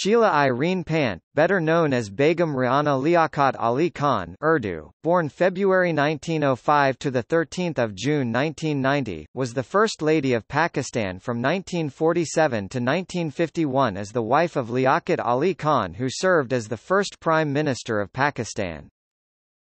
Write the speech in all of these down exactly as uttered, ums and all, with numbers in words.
Sheila Irene Pant, better known as Begum Ra'ana Liaquat Ali Khan (Urdu), born February nineteen oh five to the thirteenth of June nineteen ninety, was the First Lady of Pakistan from nineteen forty-seven to nineteen fifty-one as the wife of Liaquat Ali Khan, who served as the first Prime Minister of Pakistan.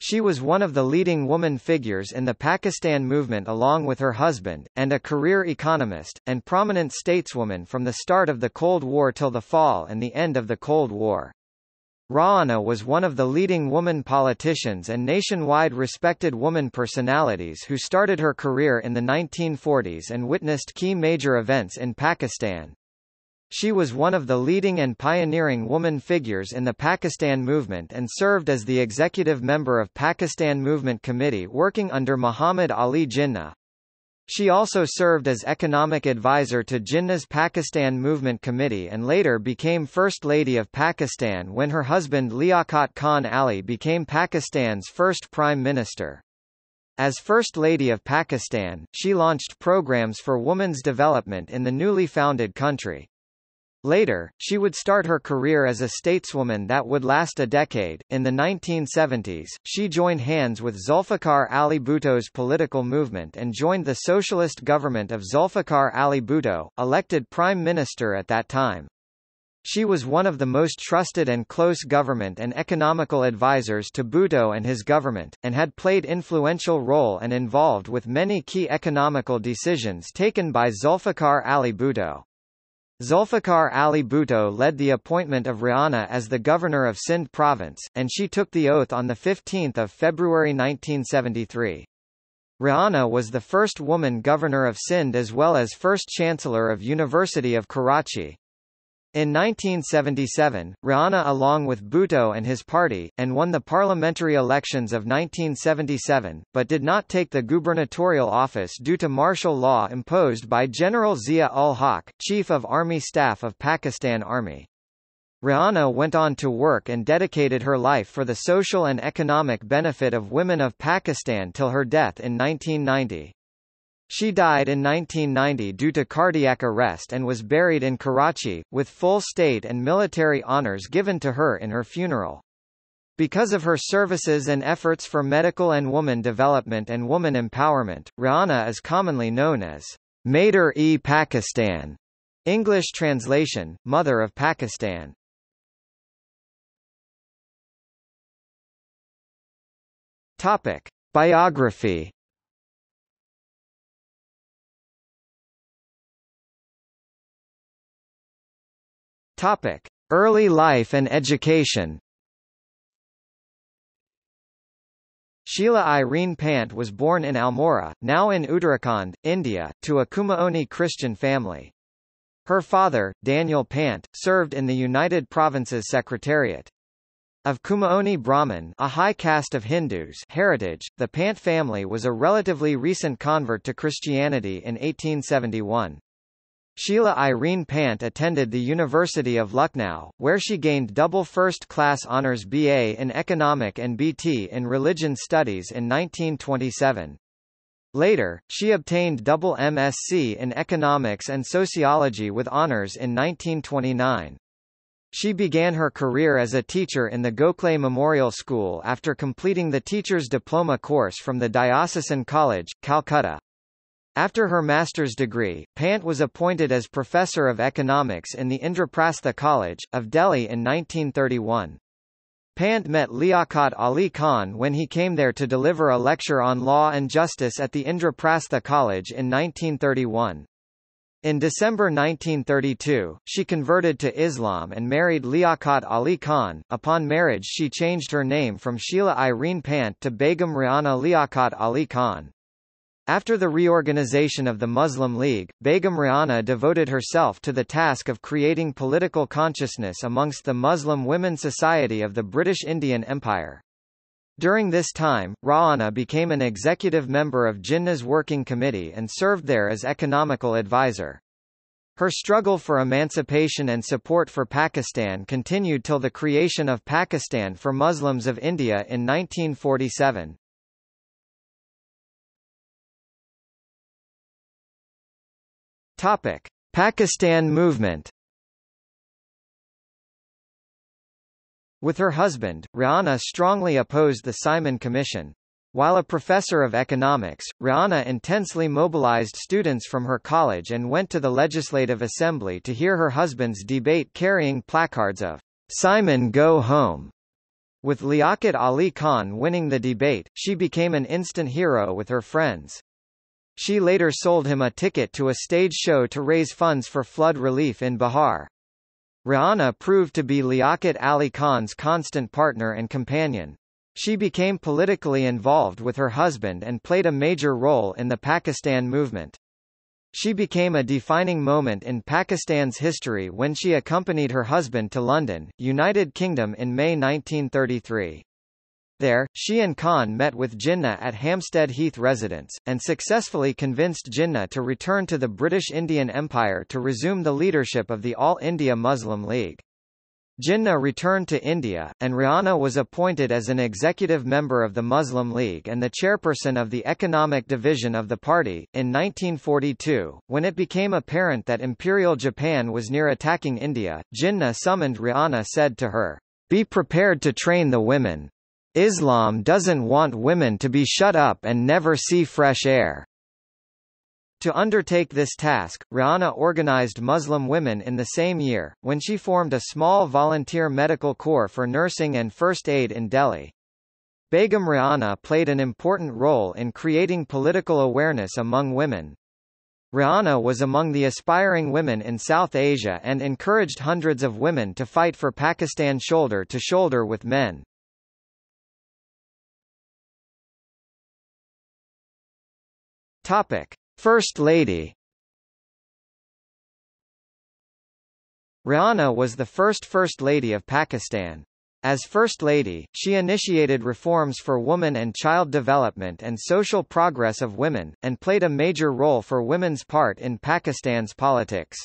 She was one of the leading woman figures in the Pakistan movement along with her husband, and a career economist, and prominent stateswoman from the start of the Cold War till the fall and the end of the Cold War. Ra'ana was one of the leading woman politicians and nationwide respected woman personalities who started her career in the nineteen forties and witnessed key major events in Pakistan. She was one of the leading and pioneering woman figures in the Pakistan movement and served as the executive member of Pakistan Movement Committee working under Muhammad Ali Jinnah. She also served as economic advisor to Jinnah's Pakistan Movement Committee and later became First Lady of Pakistan when her husband Liaquat Khan Ali became Pakistan's first Prime Minister. As First Lady of Pakistan, she launched programs for women's development in the newly founded country. Later, she would start her career as a stateswoman that would last a decade. In the nineteen seventies, she joined hands with Zulfikar Ali Bhutto's political movement and joined the socialist government of Zulfikar Ali Bhutto, elected prime minister at that time. She was one of the most trusted and close government and economical advisors to Bhutto and his government, and had played influential role and involved with many key economical decisions taken by Zulfikar Ali Bhutto. Zulfikar Ali Bhutto led the appointment of Ra'ana as the governor of Sindh province, and she took the oath on the fifteenth of February nineteen seventy-three. Ra'ana was the first woman governor of Sindh as well as first chancellor of University of Karachi. In nineteen seventy-seven, Ra'ana along with Bhutto and his party, and won the parliamentary elections of nineteen seventy-seven, but did not take the gubernatorial office due to martial law imposed by General Zia ul haq, Chief of Army Staff of Pakistan Army. Ra'ana went on to work and dedicated her life for the social and economic benefit of women of Pakistan till her death in nineteen ninety. She died in nineteen ninety due to cardiac arrest and was buried in Karachi, with full state and military honors given to her in her funeral. Because of her services and efforts for medical and woman development and woman empowerment, Ra'ana is commonly known as Mader-e-Pakistan, English translation, Mother of Pakistan. Topic: Biography. Topic: Early life and education. Sheila Irene Pant was born in Almora, now in Uttarakhand, India, to a Kumaoni Christian family. Her father, Daniel Pant, served in the United Provinces Secretariat. Of Kumaoni Brahmin, a high caste of Hindus, heritage, the Pant family was a relatively recent convert to Christianity in eighteen seventy-one. Sheila Irene Pant attended the University of Lucknow, where she gained double first-class honours B A in Economic and B T in Religion Studies in nineteen twenty-seven. Later, she obtained double M S C in Economics and Sociology with honours in nineteen twenty-nine. She began her career as a teacher in the Gokhale Memorial School after completing the teacher's diploma course from the Diocesan College, Calcutta. After her master's degree, Pant was appointed as professor of economics in the Indraprastha College, of Delhi in nineteen thirty-one. Pant met Liaquat Ali Khan when he came there to deliver a lecture on law and justice at the Indraprastha College in nineteen thirty-one. In December nineteen thirty-two, she converted to Islam and married Liaquat Ali Khan. Upon marriage, she changed her name from Sheila Irene Pant to Begum Ra'ana Liaquat Ali Khan. After the reorganization of the Muslim League, Begum Ra'ana devoted herself to the task of creating political consciousness amongst the Muslim Women Society of the British Indian Empire. During this time, Ra'ana became an executive member of Jinnah's Working Committee and served there as economical advisor. Her struggle for emancipation and support for Pakistan continued till the creation of Pakistan for Muslims of India in nineteen forty-seven. Topic: Pakistan movement. With her husband, Ra'ana strongly opposed the Simon Commission. While a professor of economics, Ra'ana intensely mobilized students from her college and went to the Legislative Assembly to hear her husband's debate carrying placards of "Simon Go Home." With Liaquat Ali Khan winning the debate, she became an instant hero with her friends. She later sold him a ticket to a stage show to raise funds for flood relief in Bihar. Ra'ana proved to be Liaquat Ali Khan's constant partner and companion. She became politically involved with her husband and played a major role in the Pakistan movement. She became a defining moment in Pakistan's history when she accompanied her husband to London, United Kingdom in May nineteen thirty-three. There, she and Khan met with Jinnah at Hampstead Heath residence, and successfully convinced Jinnah to return to the British Indian Empire to resume the leadership of the All India Muslim League. Jinnah returned to India, and Ra'ana was appointed as an executive member of the Muslim League and the chairperson of the economic division of the party. In nineteen forty-two, when it became apparent that Imperial Japan was near attacking India, Jinnah summoned Ra'ana, said to her, "Be prepared to train the women. Islam doesn't want women to be shut up and never see fresh air." To undertake this task, Ra'ana organized Muslim women in the same year, when she formed a small volunteer medical corps for nursing and first aid in Delhi. Begum Ra'ana played an important role in creating political awareness among women. Ra'ana was among the aspiring women in South Asia and encouraged hundreds of women to fight for Pakistan shoulder to shoulder with men. Topic: First Lady. Ra'ana was the first First Lady of Pakistan. As First Lady, she initiated reforms for women and child development and social progress of women, and played a major role for women's part in Pakistan's politics.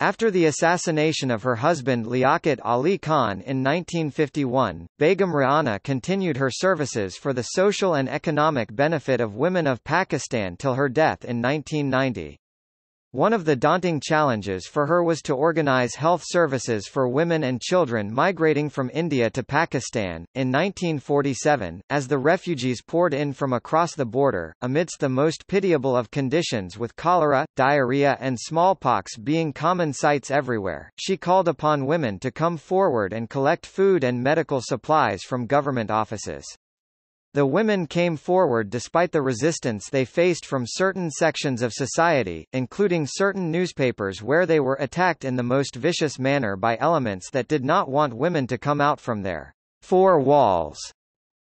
After the assassination of her husband Liaquat Ali Khan in nineteen fifty-one, Begum Ra'ana continued her services for the social and economic benefit of women of Pakistan till her death in nineteen ninety. One of the daunting challenges for her was to organize health services for women and children migrating from India to Pakistan. In nineteen forty-seven, as the refugees poured in from across the border, amidst the most pitiable of conditions with cholera, diarrhea and smallpox being common sights everywhere, she called upon women to come forward and collect food and medical supplies from government offices. The women came forward despite the resistance they faced from certain sections of society, including certain newspapers where they were attacked in the most vicious manner by elements that did not want women to come out from their four walls.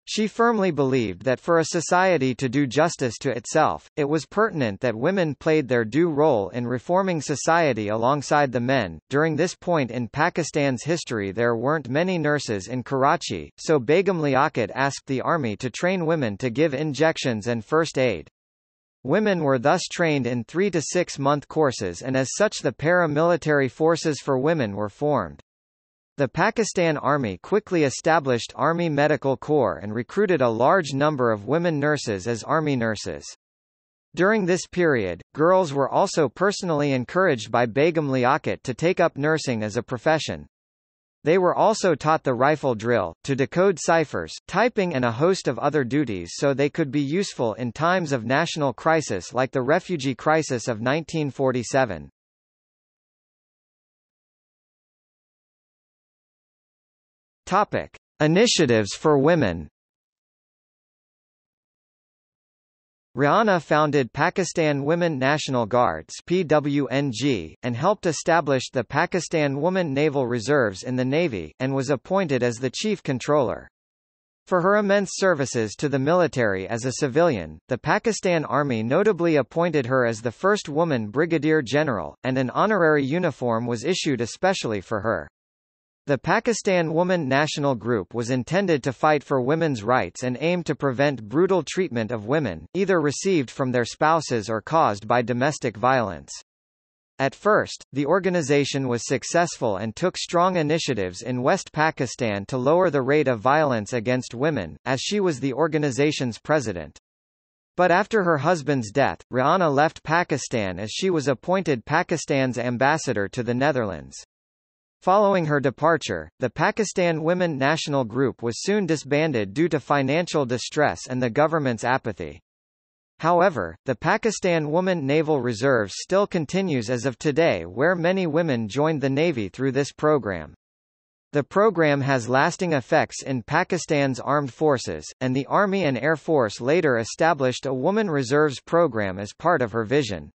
She firmly believed that for a society to do justice to itself, it was pertinent that women played their due role in reforming society alongside the men. During this point in Pakistan's history, there weren't many nurses in Karachi, so Begum Liaquat asked the army to train women to give injections and first aid. Women were thus trained in three to six month courses, and as such the paramilitary forces for women were formed. The Pakistan Army quickly established Army Medical Corps and recruited a large number of women nurses as army nurses. During this period, girls were also personally encouraged by Begum Liaquat to take up nursing as a profession. They were also taught the rifle drill, to decode ciphers, typing and a host of other duties so they could be useful in times of national crisis like the refugee crisis of nineteen forty-seven. Topic: Initiatives for women. Ra'ana founded Pakistan Women National Guards (P W N G) and helped establish the Pakistan Women Naval Reserves in the Navy, and was appointed as the chief controller. For her immense services to the military as a civilian, the Pakistan Army notably appointed her as the first woman brigadier general, and an honorary uniform was issued especially for her. The Pakistan Women National Group was intended to fight for women's rights and aimed to prevent brutal treatment of women, either received from their spouses or caused by domestic violence. At first, the organization was successful and took strong initiatives in West Pakistan to lower the rate of violence against women, as she was the organization's president. But after her husband's death, Ra'ana left Pakistan as she was appointed Pakistan's ambassador to the Netherlands. Following her departure, the Pakistan Women National Group was soon disbanded due to financial distress and the government's apathy. However, the Pakistan Women Naval Reserve still continues as of today, where many women joined the Navy through this program. The program has lasting effects in Pakistan's armed forces, and the Army and Air Force later established a Women Reserves program as part of her vision.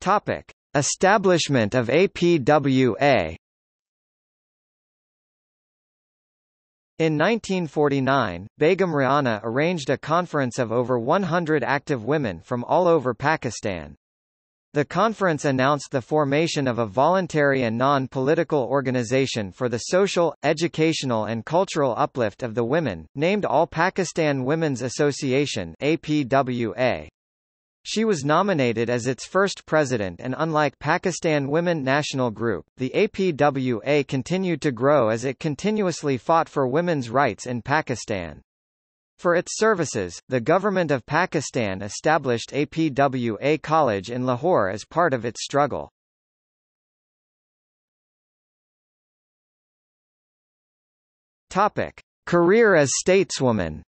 Topic: Establishment of A P W A. In nineteen forty-nine, Begum Ra'ana arranged a conference of over one hundred active women from all over Pakistan. The conference announced the formation of a voluntary and non-political organization for the social, educational and cultural uplift of the women, named All Pakistan Women's Association (A P W A). She was nominated as its first president, and unlike Pakistan Women National Group, the A P W A continued to grow as it continuously fought for women's rights in Pakistan. For its services, the government of Pakistan established A P W A College in Lahore as part of its struggle. Topic: Career as stateswoman.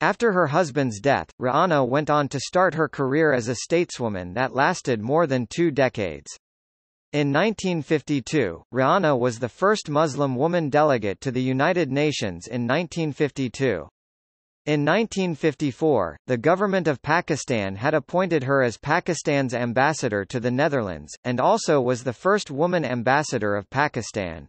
After her husband's death, Ra'ana went on to start her career as a stateswoman that lasted more than two decades. In nineteen fifty-two, Ra'ana was the first Muslim woman delegate to the United Nations in nineteen fifty-two. In nineteen fifty-four, the government of Pakistan had appointed her as Pakistan's ambassador to the Netherlands, and also was the first woman ambassador of Pakistan.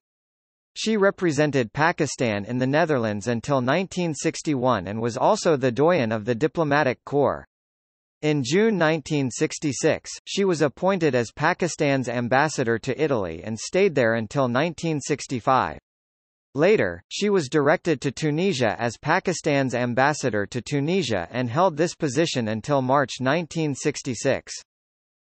She represented Pakistan in the Netherlands until nineteen sixty-one and was also the doyen of the diplomatic corps. In June nineteen sixty-six, she was appointed as Pakistan's ambassador to Italy and stayed there until nineteen sixty-five. Later, she was directed to Tunisia as Pakistan's ambassador to Tunisia and held this position until March nineteen sixty-six.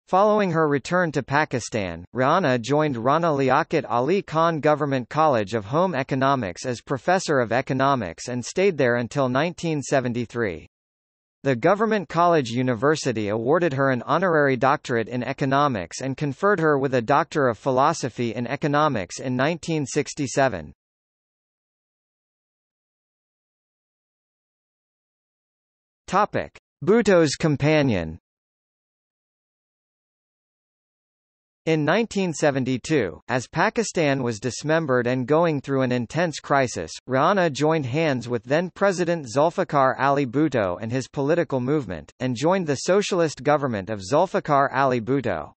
Following her return to Pakistan, Ra'ana joined Ra'ana Liaquat Ali Khan Government College of Home Economics as professor of economics and stayed there until nineteen seventy-three. The Government College University awarded her an honorary doctorate in economics and conferred her with a Doctor of Philosophy in Economics in nineteen sixty-seven. Topic: Bhutto's companion. In nineteen seventy-two, as Pakistan was dismembered and going through an intense crisis, Ra'ana joined hands with then-President Zulfikar Ali Bhutto and his political movement, and joined the socialist government of Zulfikar Ali Bhutto.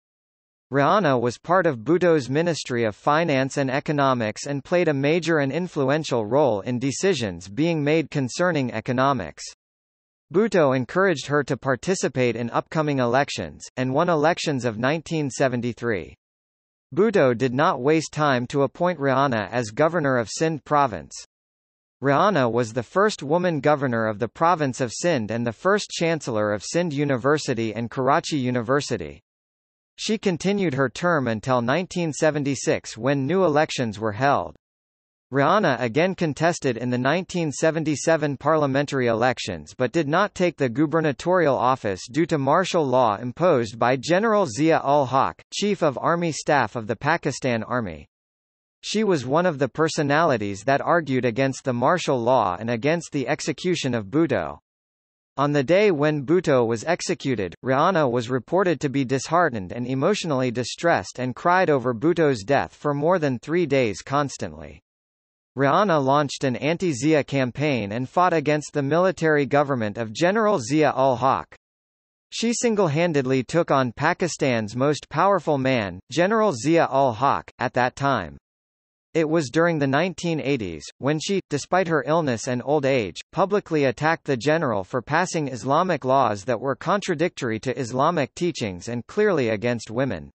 Ra'ana was part of Bhutto's Ministry of Finance and Economics and played a major and influential role in decisions being made concerning economics. Bhutto encouraged her to participate in upcoming elections, and won elections of nineteen seventy-three. Bhutto did not waste time to appoint Ra'ana as governor of Sindh province. Ra'ana was the first woman governor of the province of Sindh and the first chancellor of Sindh University and Karachi University. She continued her term until nineteen seventy-six, when new elections were held. Ra'ana again contested in the nineteen seventy-seven parliamentary elections but did not take the gubernatorial office due to martial law imposed by General Zia ul haq, Chief of Army Staff of the Pakistan Army. She was one of the personalities that argued against the martial law and against the execution of Bhutto. On the day when Bhutto was executed, Ra'ana was reported to be disheartened and emotionally distressed and cried over Bhutto's death for more than three days constantly. Ra'ana launched an anti-Zia campaign and fought against the military government of General Zia ul haq. She single-handedly took on Pakistan's most powerful man, General Zia ul haq, at that time. It was during the nineteen eighties, when she, despite her illness and old age, publicly attacked the general for passing Islamic laws that were contradictory to Islamic teachings and clearly against women.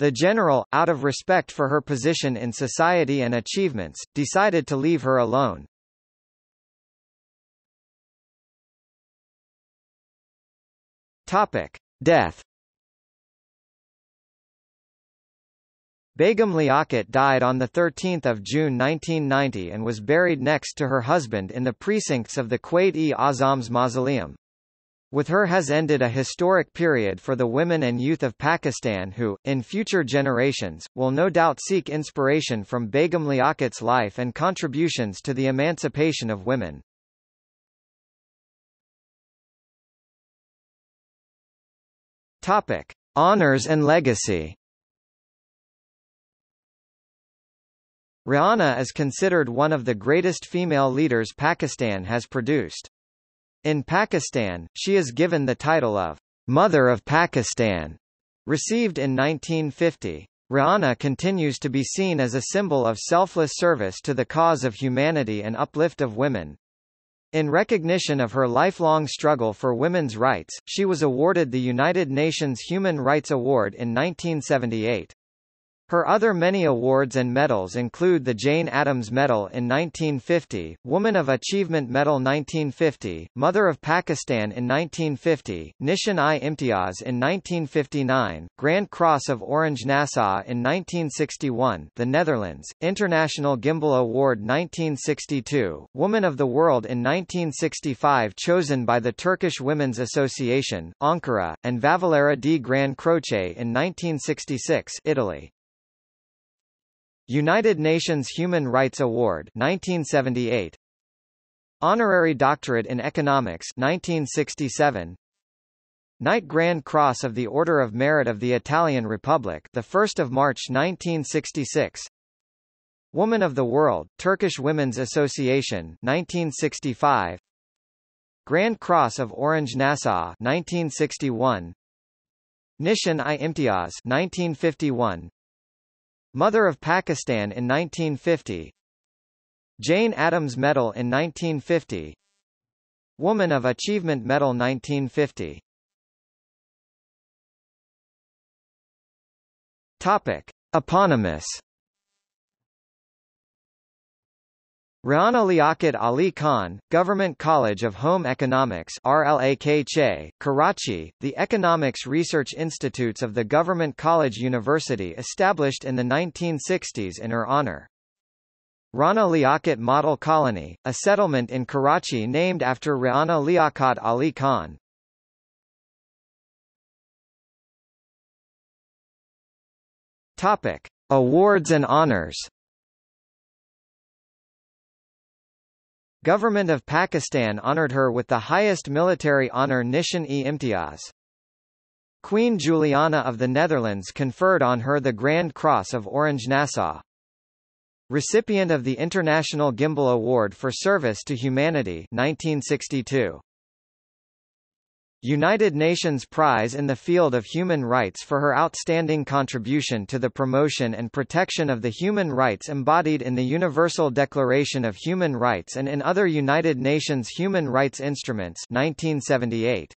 The general, out of respect for her position in society and achievements, decided to leave her alone. Topic: Death. Begum Liaquat died on the thirteenth of June nineteen ninety and was buried next to her husband in the precincts of the Quaid-e-Azam's mausoleum. With her has ended a historic period for the women and youth of Pakistan who, in future generations, will no doubt seek inspiration from Begum Liaquat's life and contributions to the emancipation of women. Topic: Honours and legacy. Ra'ana is considered one of the greatest female leaders Pakistan has produced. In Pakistan, she is given the title of Mother of Pakistan, received in nineteen fifty. Ra'ana continues to be seen as a symbol of selfless service to the cause of humanity and uplift of women. In recognition of her lifelong struggle for women's rights, she was awarded the United Nations Human Rights Award in nineteen seventy-eight. Her other many awards and medals include the Jane Addams Medal in nineteen fifty, Woman of Achievement Medal nineteen fifty, Mother of Pakistan in nineteen fifty, Nishan-e-Imtiaz in nineteen fifty-nine, Grand Cross of Orange Nassau in nineteen sixty-one, the Netherlands, International Gimbel Award nineteen sixty-two, Woman of the World in nineteen sixty-five chosen by the Turkish Women's Association, Ankara, and Valvulera di Gran Croce in nineteen sixty-six, Italy. United Nations Human Rights Award nineteen seventy-eight, Honorary Doctorate in Economics nineteen sixty-seven, Knight Grand Cross of the Order of Merit of the Italian Republic the first of March nineteen sixty-six, Woman of the World, Turkish Women's Association nineteen sixty-five, Grand Cross of Orange Nassau nineteen sixty-one, Nishan-e-Imtiaz nineteen fifty-one, Mother of Pakistan in nineteen fifty, Jane Addams Medal in nineteen fifty, Woman of Achievement Medal nineteen fifty. Topic: Eponymous. Ra'ana Liaquat Ali Khan, Government College of Home Economics R L A K C H E, Karachi, the Economics Research Institutes of the Government College University established in the nineteen sixties in her honor. Ra'ana Liaquat Model Colony, a settlement in Karachi named after Ra'ana Liaquat Ali Khan. Topic: Awards and honors. Government of Pakistan honored her with the highest military honor Nishan-e-Imtiaz. Queen Juliana of the Netherlands conferred on her the Grand Cross of Orange Nassau. Recipient of the International Gimbel Award for Service to Humanity nineteen sixty-two. United Nations Prize in the field of human rights for her outstanding contribution to the promotion and protection of the human rights embodied in the Universal Declaration of Human Rights and in other United Nations Human Rights Instruments nineteen seventy-eight.